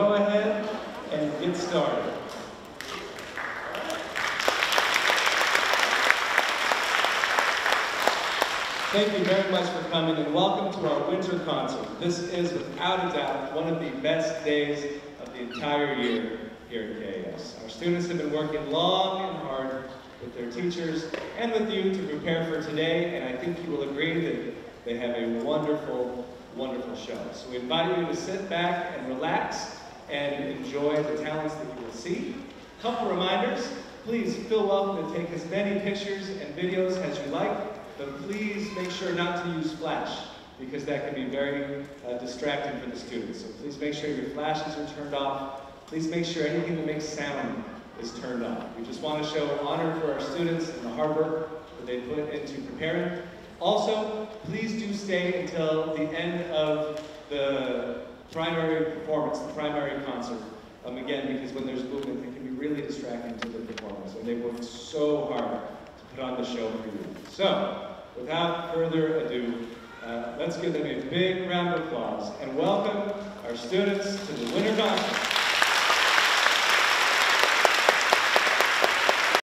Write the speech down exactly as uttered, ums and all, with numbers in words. go ahead and get started. Thank you very much for coming, and welcome to our winter concert. This is, without a doubt, one of the best days of the entire year here at K A S. Our students have been working long and hard with their teachers and with you to prepare for today, and I think you will agree that they have a wonderful, wonderful show. So we invite you to sit back and relax and enjoy the talents that you will see. A couple reminders, please feel welcome to take as many pictures and videos as you like, but please make sure not to use flash, because that can be very uh, distracting for the students. So please make sure your flashes are turned off. Please make sure anything that makes sound is turned off. We just want to show honor for our students and the hard work that they put into preparing. Also, please do stay until the end of the primary performance, the primary concert. Um, again, because when there's movement, it can be really distracting to the performers, and they worked so hard to put on the show for you. So, without further ado, uh, let's give them a big round of applause and welcome our students to the winter concert.